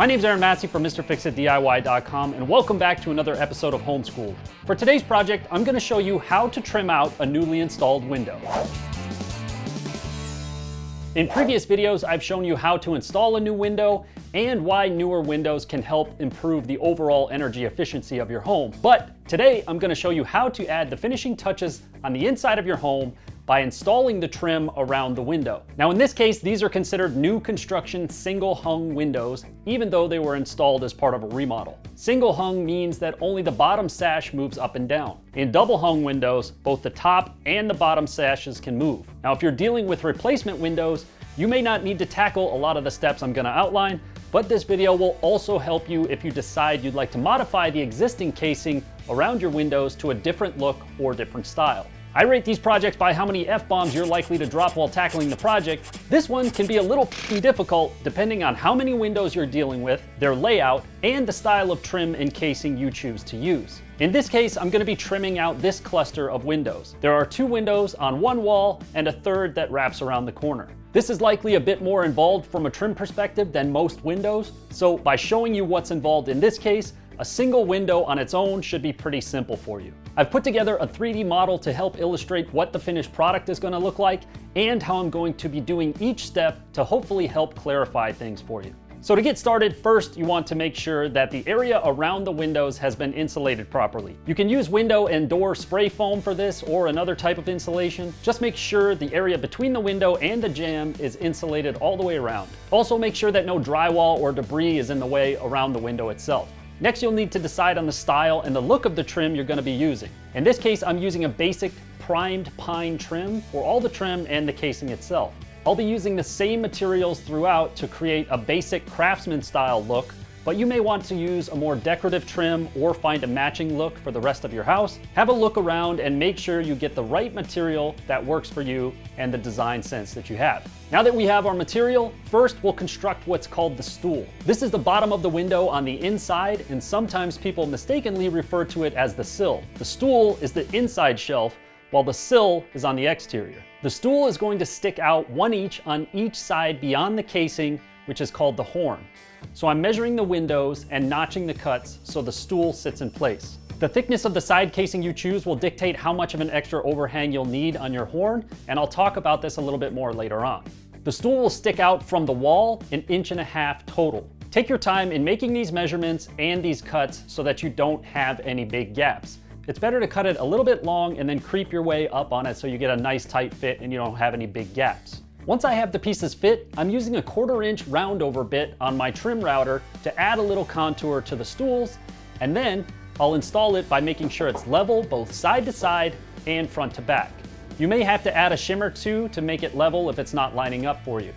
My name's Aaron Massey from MrFixitDIY.com, and welcome back to another episode of Homeschooled. For today's project, I'm going to show you how to trim out a newly installed window. In previous videos, I've shown you how to install a new window and why newer windows can help improve the overall energy efficiency of your home. But today, I'm going to show you how to add the finishing touches on the inside of your home by installing the trim around the window. Now in this case, these are considered new construction single hung windows, even though they were installed as part of a remodel. Single hung means that only the bottom sash moves up and down. In double hung windows, both the top and the bottom sashes can move. Now if you're dealing with replacement windows, you may not need to tackle a lot of the steps I'm gonna outline, but this video will also help you if you decide you'd like to modify the existing casing around your windows to a different look or different style. I rate these projects by how many F-bombs you're likely to drop while tackling the project. This one can be a little difficult depending on how many windows you're dealing with, their layout, and the style of trim and casing you choose to use. In this case, I'm going to be trimming out this cluster of windows. There are two windows on one wall and a third that wraps around the corner. This is likely a bit more involved from a trim perspective than most windows, so by showing you what's involved in this case, a single window on its own should be pretty simple for you. I've put together a 3D model to help illustrate what the finished product is going to look like and how I'm going to be doing each step to hopefully help clarify things for you. So to get started, first you want to make sure that the area around the windows has been insulated properly. You can use window and door spray foam for this or another type of insulation. Just make sure the area between the window and the jamb is insulated all the way around. Also make sure that no drywall or debris is in the way around the window itself. Next, you'll need to decide on the style and the look of the trim you're going to be using. In this case, I'm using a basic primed pine trim for all the trim and the casing itself. I'll be using the same materials throughout to create a basic craftsman style look, but you may want to use a more decorative trim or find a matching look for the rest of your house. Have a look around and make sure you get the right material that works for you and the design sense that you have. Now that we have our material, first we'll construct what's called the stool. This is the bottom of the window on the inside, and sometimes people mistakenly refer to it as the sill. The stool is the inside shelf, while the sill is on the exterior. The stool is going to stick out one inch on each side beyond the casing, which is called the horn. So I'm measuring the windows and notching the cuts so the stool sits in place. The thickness of the side casing you choose will dictate how much of an extra overhang you'll need on your horn, and I'll talk about this a little bit more later on. The stool will stick out from the wall 1.5 inches total. Take your time in making these measurements and these cuts so that you don't have any big gaps. It's better to cut it a little bit long and then creep your way up on it so you get a nice tight fit and you don't have any big gaps. Once I have the pieces fit, I'm using a 1/4 inch roundover bit on my trim router to add a little contour to the stools, and then I'll install it by making sure it's level both side to side and front to back. You may have to add a shim or two to make it level if it's not lining up for you.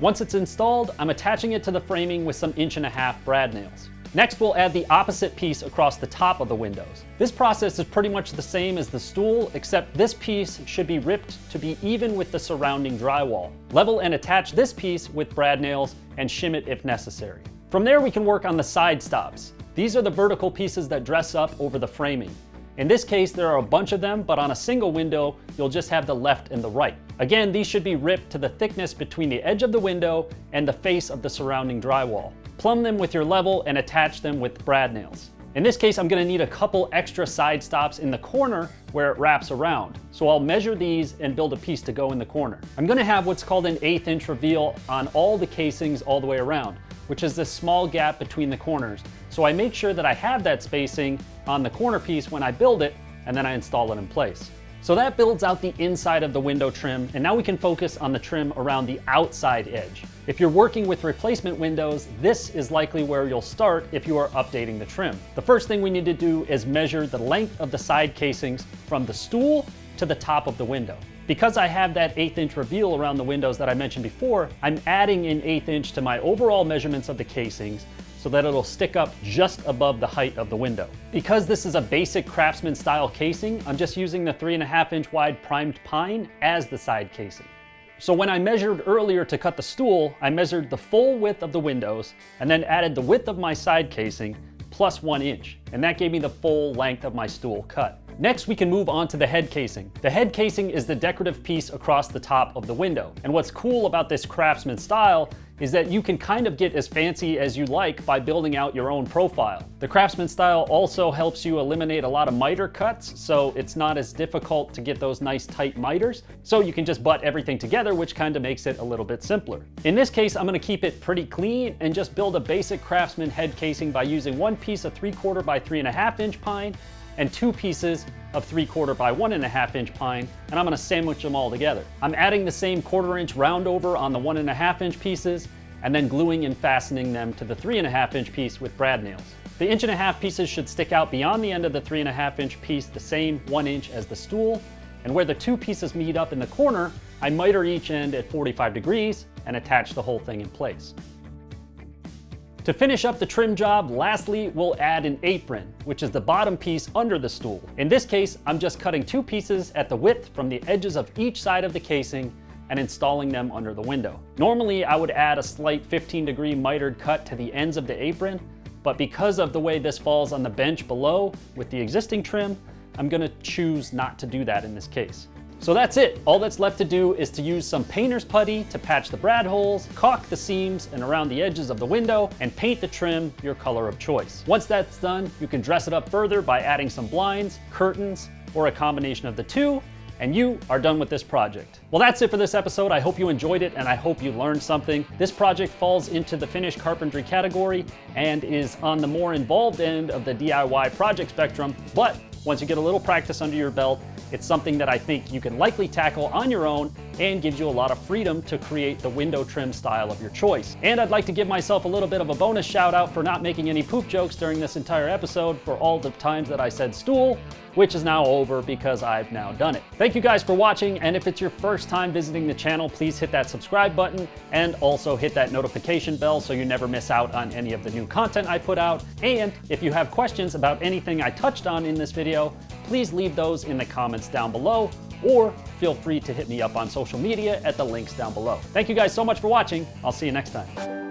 Once it's installed, I'm attaching it to the framing with some 1.5 inch brad nails. Next, we'll add the opposite piece across the top of the windows. This process is pretty much the same as the stool, except this piece should be ripped to be even with the surrounding drywall. Level and attach this piece with brad nails and shim it if necessary. From there, we can work on the side stops. These are the vertical pieces that dress up over the framing. In this case, there are a bunch of them, but on a single window, you'll just have the left and the right. Again, these should be ripped to the thickness between the edge of the window and the face of the surrounding drywall. Plumb them with your level and attach them with brad nails. In this case, I'm going to need a couple extra side stops in the corner where it wraps around. So I'll measure these and build a piece to go in the corner. I'm going to have what's called an 1/8 inch reveal on all the casings all the way around, which is this small gap between the corners. So I make sure that I have that spacing on the corner piece when I build it, and then I install it in place. So that builds out the inside of the window trim, and now we can focus on the trim around the outside edge. If you're working with replacement windows, this is likely where you'll start if you are updating the trim. The first thing we need to do is measure the length of the side casings from the stool to the top of the window. Because I have that 1/8 inch reveal around the windows that I mentioned before, I'm adding an 1/8 inch to my overall measurements of the casings so that it'll stick up just above the height of the window. Because this is a basic craftsman style casing, I'm just using the 3.5 inch wide primed pine as the side casing. So when I measured earlier to cut the stool, I measured the full width of the windows and then added the width of my side casing plus 1 inch, and that gave me the full length of my stool cut. Next, we can move on to the head casing. The head casing is the decorative piece across the top of the window. And what's cool about this craftsman style is that you can kind of get as fancy as you like by building out your own profile. The craftsman style also helps you eliminate a lot of miter cuts, so it's not as difficult to get those nice tight miters. So you can just butt everything together, which kind of makes it a little bit simpler. In this case, I'm gonna keep it pretty clean and just build a basic craftsman head casing by using one piece of 3/4 by 3.5 inch pine and two pieces of 3/4 by 1.5 inch pine, and I'm gonna sandwich them all together. I'm adding the same 1/4 inch round over on the 1.5 inch pieces, and then gluing and fastening them to the 3.5 inch piece with brad nails. The 1.5 inch pieces should stick out beyond the end of the 3.5 inch piece the same 1 inch as the stool, and where the two pieces meet up in the corner, I miter each end at 45 degrees and attach the whole thing in place. To finish up the trim job, lastly, we'll add an apron, which is the bottom piece under the stool. In this case, I'm just cutting two pieces at the width from the edges of each side of the casing and installing them under the window. Normally, I would add a slight 15-degree mitered cut to the ends of the apron, but because of the way this falls on the bench below with the existing trim, I'm gonna choose not to do that in this case. So that's it. All that's left to do is to use some painter's putty to patch the brad holes, caulk the seams and around the edges of the window, and paint the trim your color of choice. Once that's done, you can dress it up further by adding some blinds, curtains, or a combination of the two, and you are done with this project. Well, that's it for this episode. I hope you enjoyed it and I hope you learned something. This project falls into the finished carpentry category and is on the more involved end of the DIY project spectrum, but once you get a little practice under your belt, it's something that I think you can likely tackle on your own and gives you a lot of freedom to create the window trim style of your choice. And I'd like to give myself a little bit of a bonus shout out for not making any poop jokes during this entire episode for all the times that I said stool, which is now over because I've now done it. Thank you guys for watching, and if it's your first time visiting the channel, please hit that subscribe button and also hit that notification bell so you never miss out on any of the new content I put out. And if you have questions about anything I touched on in this video, please leave those in the comments down below, or feel free to hit me up on social media at the links down below. Thank you guys so much for watching. I'll see you next time.